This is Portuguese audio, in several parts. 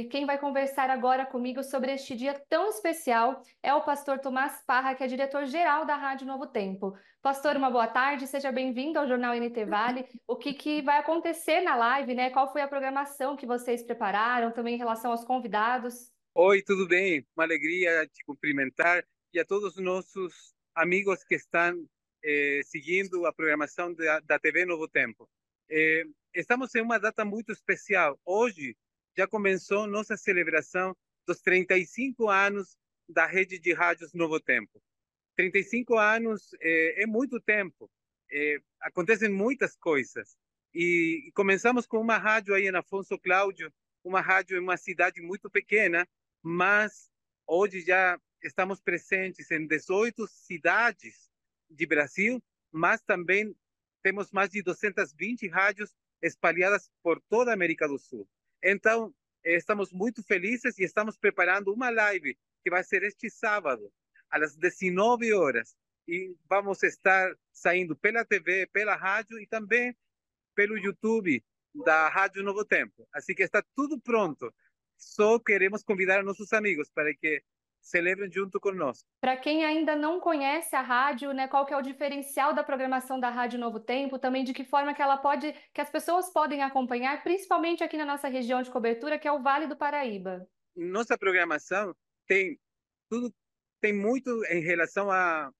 E quem vai conversar agora comigo sobre este dia tão especial é o pastor Tomás Parra, que é diretor-geral da Rádio Novo Tempo. Pastor, uma boa tarde, seja bem-vindo ao Jornal NT Vale. O que vai acontecer na live, né? Qual foi a programação que vocês prepararam, também em relação aos convidados? Oi, tudo bem? Uma alegria te cumprimentar e a todos os nossos amigos que estão seguindo a programação da TV Novo Tempo. Estamos em uma data muito especial. Hoje já começou nossa celebração dos 35 anos da rede de rádios Novo Tempo. 35 anos é muito tempo, acontecem muitas coisas. E começamos com uma rádio aí em Afonso Cláudio, uma rádio em uma cidade muito pequena, mas hoje já estamos presentes em 18 cidades de Brasil, mas também temos mais de 220 rádios espalhadas por toda a América do Sul. Então, estamos muito felizes e estamos preparando uma live que vai ser este sábado, às 19 horas. E vamos estar saindo pela TV, pela rádio e também pelo YouTube da Rádio Novo Tempo. Assim que está tudo pronto. Só queremos convidar nossos amigos para que celebrem junto conosco. Para quem ainda não conhece a rádio, né, qual que é o diferencial da programação da Rádio Novo Tempo, também de que forma que ela pode, que as pessoas podem acompanhar, principalmente aqui na nossa região de cobertura, que é o Vale do Paraíba. Nossa programação tem muito em relação à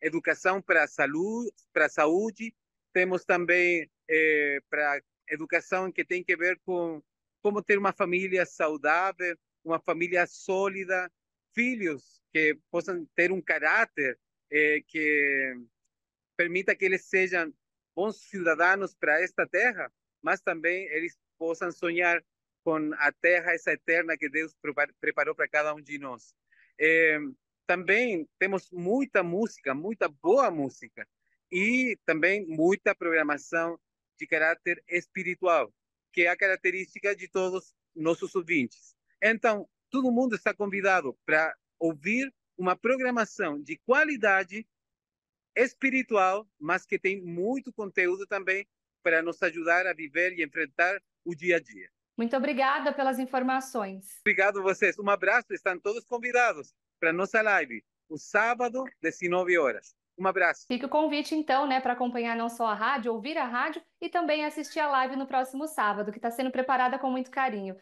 educação para a saúde, temos também para educação que tem que ver com como ter uma família saudável, uma família sólida, filhos que possam ter um caráter que permita que eles sejam bons cidadãos para esta terra, mas também eles possam sonhar com a terra essa eterna que Deus preparou para cada um de nós. Também temos muita música, muita boa música, e também muita programação de caráter espiritual, que é a característica de todos nossos ouvintes. Então, todo mundo está convidado para ouvir uma programação de qualidade espiritual, mas que tem muito conteúdo também para nos ajudar a viver e enfrentar o dia a dia. Muito obrigada pelas informações. Obrigado a vocês. Um abraço. Estão todos convidados para a nossa live, o sábado, 19 horas. Um abraço. Fica o convite, então, né, para acompanhar não só a rádio, ouvir a rádio e também assistir a live no próximo sábado, que está sendo preparada com muito carinho.